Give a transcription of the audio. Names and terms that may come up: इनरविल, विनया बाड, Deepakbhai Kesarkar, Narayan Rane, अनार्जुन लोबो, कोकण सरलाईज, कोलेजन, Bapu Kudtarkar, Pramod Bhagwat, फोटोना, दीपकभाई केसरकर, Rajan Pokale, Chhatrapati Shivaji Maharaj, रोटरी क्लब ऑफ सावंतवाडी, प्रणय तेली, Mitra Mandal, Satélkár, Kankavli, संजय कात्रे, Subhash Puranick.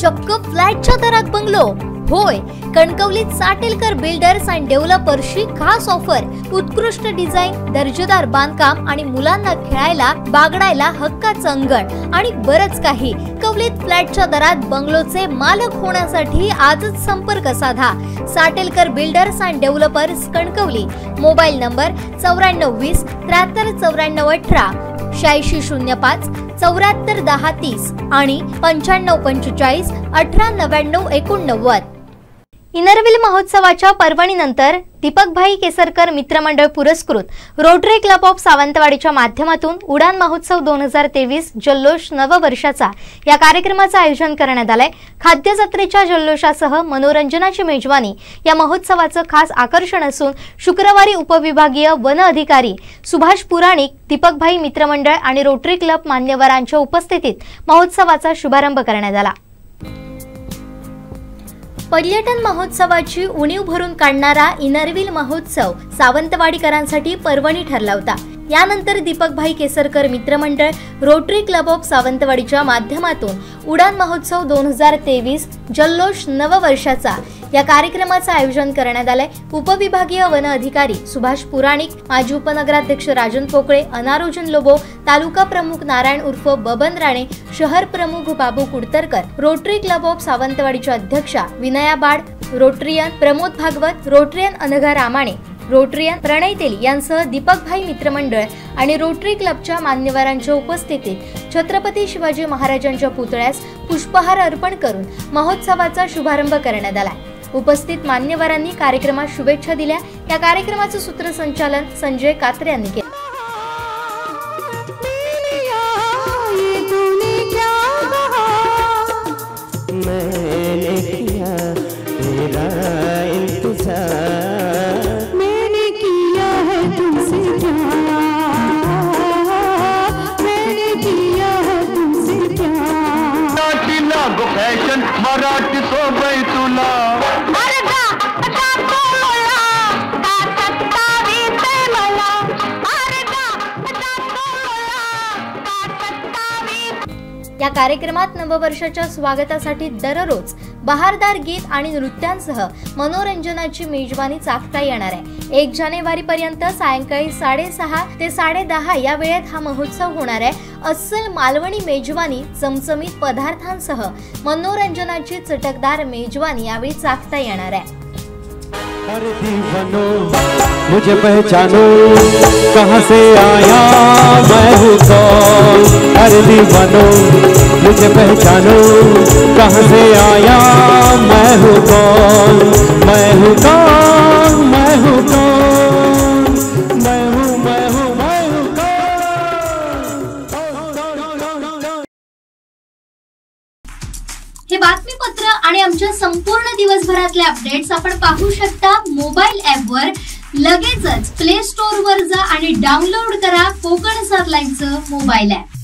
चक्क फ्लॅटच्या दरात बंगलो। होय, कणकवलीत साटेलकर बिल्डर्स अँड डेव्हलपर्सची खास ऑफर। उत्कृष्ट डिझाईन, दर्जेदार बांधकाम आणि मुलांना खेळायला बागडायला हक्काचं अंगण आणि बरंच काही। कणकवलीत फ्लॅटच्या दरात बंगलोचे मालक होण्यासाठी आजच संपर्क साधा। Satelkar builders and developers Kankavli. Mobile number 9420 73 9418, 8605 74 1030 आणि 9545 18 99 89। इनरविल महोत्सवाच्या पर्वणीनंतर दीपकभाई केसरकर मित्रमंडळ पुरस्कृत रोटरी क्लब ऑफ सावंतवाडीच्या माध्यमातून उडान महोत्सव 2023 जल्लोष नववर्षाचा या कार्यक्रमाचं आयोजन करण्यात आलंय। खाद्य जत्रेच्या जल्लोषासह मनोरंजनाची मेजवानी या महोत्सवाचं खास आकर्षण असून शुक्रवारी उपविभागीय वन अधिकारी सुभाष पुराणिक, दीपकभाई मित्रमंडळ आणि रोटरी क्लब मान्यवरांच्या उपस्थितीत महोत्सवाचा शुभारंभ करण्यात आला। पर्यटन महोत्सवाची उणीव भरून काढणारा इनरविल महोत्सव सावंतवाडीकरांसाठी पर्वणी ठरला होता। यानंतर दीपकभाई केसरकर मित्रमंडळ रोटरी क्लब ऑफ सावंतवाडीच्या माध्यमातून उडान महोत्सव 2023 जल्लोष नववर्षाचा या कार्यक्रमाचं आयोजन करण्यात आले। उपविभागीय वन अधिकारी सुभाष पुराणिक, माजी उपनगराध्यक्ष राजन पोकळे, अनार्जुन लोबो, तालुका प्रमुख नारायण उर्फ बबन राणे, शहर प्रमुख Bapu Kudtarkar, rotary club of सावंतवाडीच्या अध्यक्षा विनया बाड, rotarian Pramod Bhagwat, rotarian Anagar Ramane, rotarian प्रणय तेली यांसह दीपकभाई मित्रमंडळ आणि रोटरी क्लबच्या मान्यवरांच्या उपस्थितीत छत्रपती शिवाजी महाराजांच्या पुतळ्यास पुष्पहार अर्पण करून महोत्सवाचा शुभारंभ करण्यात आला। उपस्थित मान्यवरांनी कार्यक्रमास शुभेच्छा दिल्या। या कार्यक्रमाचे सूत्रसंचालन संजय कात्रे यांनी केले। या कार्यक्रमात नववर्षाच्या स्वागतासाठी दररोज बहारदार गीत आणि नृत्यांसह मनोरंजनाची मेजवानी चाखता येणार आहे। 1 जानेवारीपर्यंत सायंकाळी 6:30 ते 10:30 या वेळेत हा महोत्सव होणार आहे। अस्सल मालवणी मेजवानी, चमचमीत पदार्थांसह मनोरंजनाची चटकदार मेजवानी यावेळी चाखता येणार आहे। मुझे पहचानो, कहां से आया मैं हूं कौन, अरे दीवानो मुझे पहचानो, कहां से आया मैं हूं कौन, मैं हूं कौन, मैं हूं कौन, मैं हूं, मैं हूं, मैं हूं कौन। हे बातमीपत्र आणि आमच्या संपूर्ण दिवसभरातले अपडेट्स आपण पाहू शकता मोबाईल ऍप वर। लगेचच प्ले स्टोर वर जा आणि डाउनलोड करा कोकण सरलाईजचं मोबाईल ॲप।